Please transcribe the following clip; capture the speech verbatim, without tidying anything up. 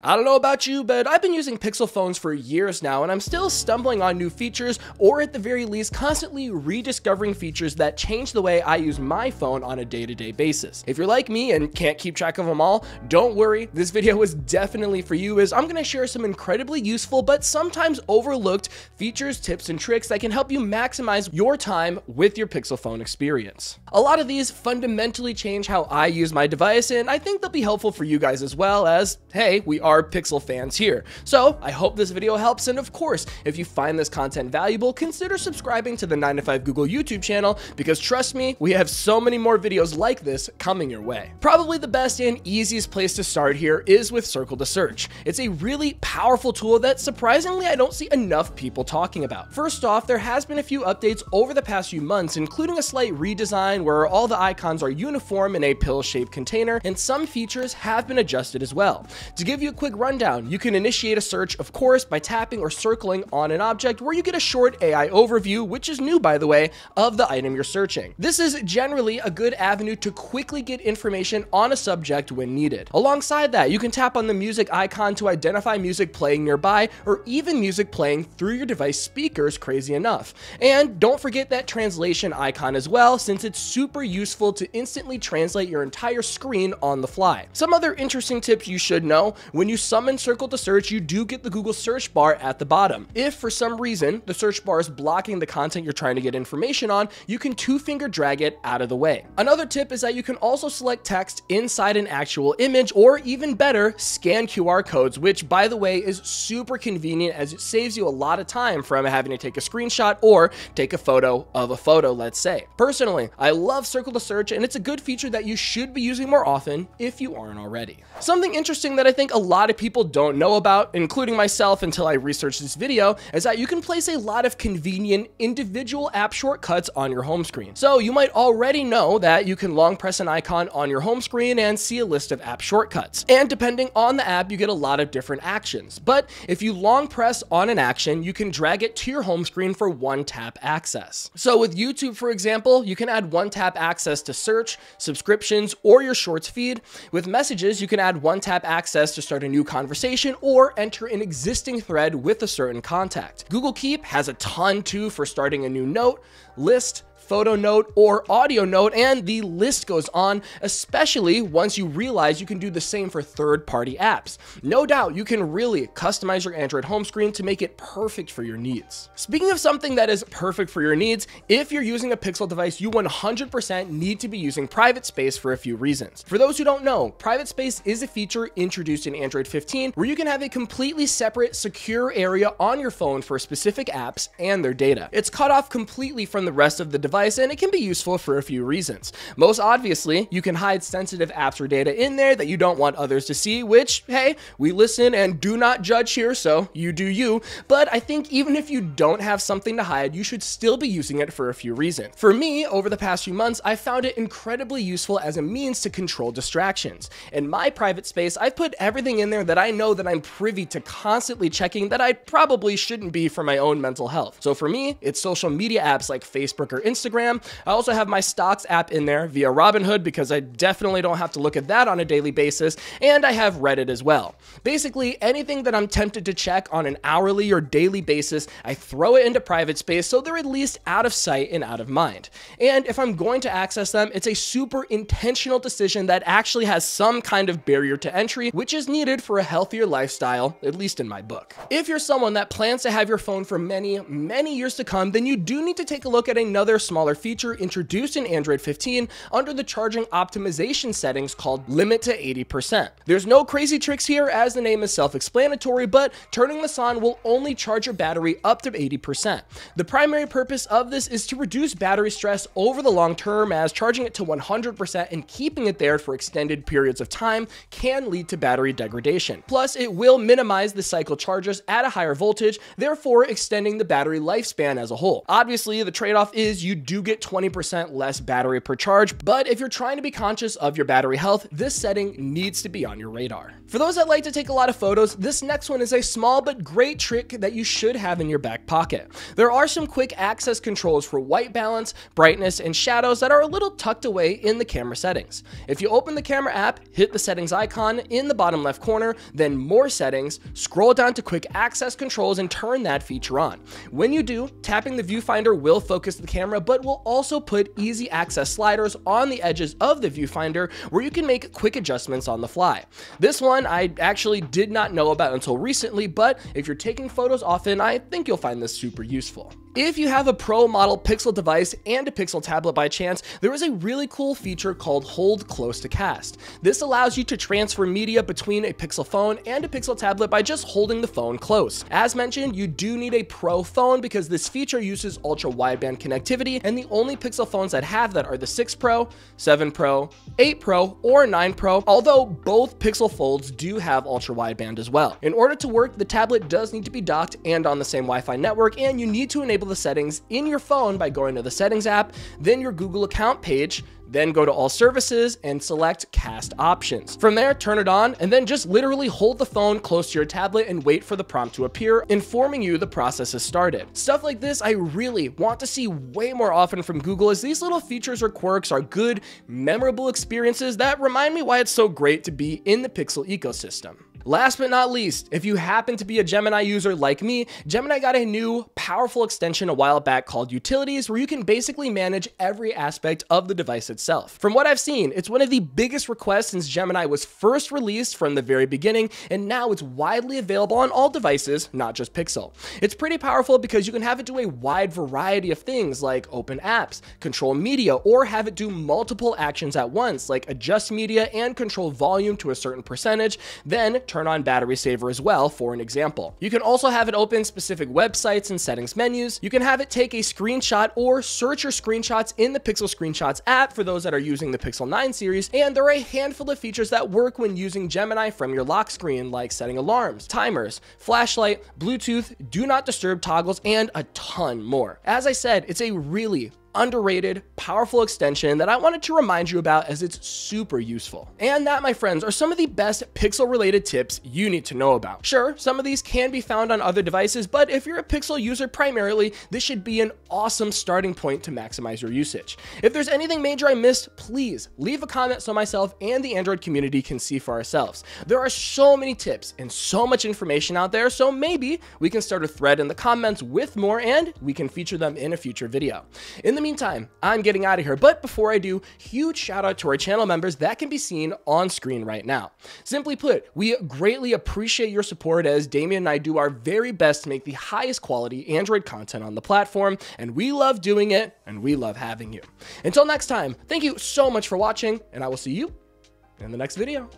I don't know about you, but I've been using Pixel phones for years now, and I'm still stumbling on new features, or at the very least, constantly rediscovering features that change the way I use my phone on a day-to-day basis. If you're like me and can't keep track of them all, don't worry, this video is definitely for you, as I'm gonna share some incredibly useful, but sometimes overlooked features, tips, and tricks that can help you maximize your time with your Pixel phone experience. A lot of these fundamentally change how I use my device, and I think they'll be helpful for you guys as well, as, hey, we are Are Pixel fans here. So I hope this video helps, and of course, if you find this content valuable, consider subscribing to the nine to five Google YouTube channel, because trust me, we have so many more videos like this coming your way. Probably the best and easiest place to start here is with Circle to Search. It's a really powerful tool that surprisingly I don't see enough people talking about. First off, there has been a few updates over the past few months, including a slight redesign where all the icons are uniform in a pill-shaped container, and some features have been adjusted as well. To give you a quick rundown, you can initiate a search, of course, by tapping or circling on an object, where you get a short A I overview, which is new, by the way, of the item you're searching. This is generally a good avenue to quickly get information on a subject when needed. Alongside that, you can tap on the music icon to identify music playing nearby, or even music playing through your device speakers, crazy enough. And don't forget that translation icon as well, since it's super useful to instantly translate your entire screen on the fly. Some other interesting tips you should know: when When you summon Circle to Search, you do get the Google search bar at the bottom. If for some reason the search bar is blocking the content you're trying to get information on, you can two finger drag it out of the way. Another tip is that you can also select text inside an actual image, or even better, scan Q R codes, which, by the way, is super convenient, as it saves you a lot of time from having to take a screenshot or take a photo of a photo, let's say. Personally, I love Circle to Search, and it's a good feature that you should be using more often if you aren't already. Something interesting that I think a lot A lot of people don't know about, including myself until I researched this video, is that you can place a lot of convenient individual app shortcuts on your home screen. So you might already know that you can long press an icon on your home screen and see a list of app shortcuts. And depending on the app, you get a lot of different actions. But if you long press on an action, you can drag it to your home screen for one tap access. So with YouTube, for example, you can add one tap access to search, subscriptions, or your shorts feed. With messages, you can add one tap access to start a new conversation or enter an existing thread with a certain contact. Google Keep has a ton too for starting a new note, list, photo note, or audio note, and the list goes on, especially once you realize you can do the same for third-party apps. No doubt, you can really customize your Android home screen to make it perfect for your needs. Speaking of something that is perfect for your needs, if you're using a Pixel device, you one hundred percent need to be using Private Space for a few reasons. For those who don't know, Private Space is a feature introduced in Android fifteen where you can have a completely separate, secure area on your phone for specific apps and their data. It's cut off completely from the rest of the device, and it can be useful for a few reasons. Most obviously, you can hide sensitive apps or data in there that you don't want others to see, which, hey, we listen and do not judge here, so you do you. But I think even if you don't have something to hide, you should still be using it for a few reasons. For me, over the past few months, I found it incredibly useful as a means to control distractions. In my Private Space, I've put everything in there that I know that I'm privy to constantly checking that I probably shouldn't be for my own mental health. So for me, it's social media apps like Facebook or Instagram. I also have my stocks app in there via Robinhood, because I definitely don't have to look at that on a daily basis, and I have Reddit as well. Basically, anything that I'm tempted to check on an hourly or daily basis, I throw it into Private Space, so they're at least out of sight and out of mind. And if I'm going to access them, it's a super intentional decision that actually has some kind of barrier to entry, which is needed for a healthier lifestyle, at least in my book. If you're someone that plans to have your phone for many, many years to come, then you do need to take a look at another small smaller feature introduced in Android fifteen under the charging optimization settings called limit to eighty percent. There's no crazy tricks here, as the name is self-explanatory, but turning this on will only charge your battery up to eighty percent. The primary purpose of this is to reduce battery stress over the long term, as charging it to one hundred percent and keeping it there for extended periods of time can lead to battery degradation. Plus, it will minimize the cycle charges at a higher voltage, therefore extending the battery lifespan as a whole. Obviously, the trade-off is you do get twenty percent less battery per charge, but if you're trying to be conscious of your battery health, this setting needs to be on your radar. For those that like to take a lot of photos, this next one is a small but great trick that you should have in your back pocket. There are some quick access controls for white balance, brightness, and shadows that are a little tucked away in the camera settings. If you open the camera app, hit the settings icon in the bottom left corner, then more settings, scroll down to quick access controls and turn that feature on. When you do, tapping the viewfinder will focus the camera, but will also put easy access sliders on the edges of the viewfinder where you can make quick adjustments on the fly. This one I actually did not know about until recently, but if you're taking photos often, I think you'll find this super useful. If you have a pro model Pixel device and a Pixel tablet by chance, there is a really cool feature called Hold Close to Cast. This allows you to transfer media between a Pixel phone and a Pixel tablet by just holding the phone close. As mentioned, you do need a pro phone because this feature uses ultra wideband connectivity, and the only Pixel phones that have that are the six Pro, seven Pro, eight Pro, or nine Pro, although both Pixel folds do have ultra wideband as well. In order to work, the tablet does need to be docked and on the same Wi-Fi network, and you need to enable the settings in your phone by going to the settings app, then your Google account page, then go to all services and select cast options. From there, turn it on and then just literally hold the phone close to your tablet and wait for the prompt to appear, informing you the process has started. Stuff like this, I really want to see way more often from Google, as these little features or quirks are good, memorable experiences that remind me why it's so great to be in the Pixel ecosystem. Last but not least, if you happen to be a Gemini user like me, Gemini got a new powerful extension a while back called Utilities, where you can basically manage every aspect of the device itself. From what I've seen, it's one of the biggest requests since Gemini was first released from the very beginning, and now it's widely available on all devices, not just Pixel. It's pretty powerful because you can have it do a wide variety of things like open apps, control media, or have it do multiple actions at once, like adjust media and control volume to a certain percentage, then turn on battery saver as well, for an example. You can also have it open specific websites and settings menus. You can have it take a screenshot or search your screenshots in the Pixel Screenshots app for those that are using the Pixel nine series. And there are a handful of features that work when using Gemini from your lock screen, like setting alarms, timers, flashlight, Bluetooth, do not disturb toggles, and a ton more. As I said, it's a really underrated, powerful extension that I wanted to remind you about, as it's super useful. And that, my friends, are some of the best Pixel related tips you need to know about. Sure, some of these can be found on other devices, but if you're a Pixel user primarily, this should be an awesome starting point to maximize your usage. If there's anything major I missed, please leave a comment so myself and the Android community can see for ourselves. There are so many tips and so much information out there, so maybe we can start a thread in the comments with more and we can feature them in a future video. In In the meantime, I'm getting out of here, but before I do, huge shout out to our channel members that can be seen on screen right now. Simply put, we greatly appreciate your support, as Damien and I do our very best to make the highest quality Android content on the platform, and we love doing it, and we love having you. Until next time, thank you so much for watching, and I will see you in the next video.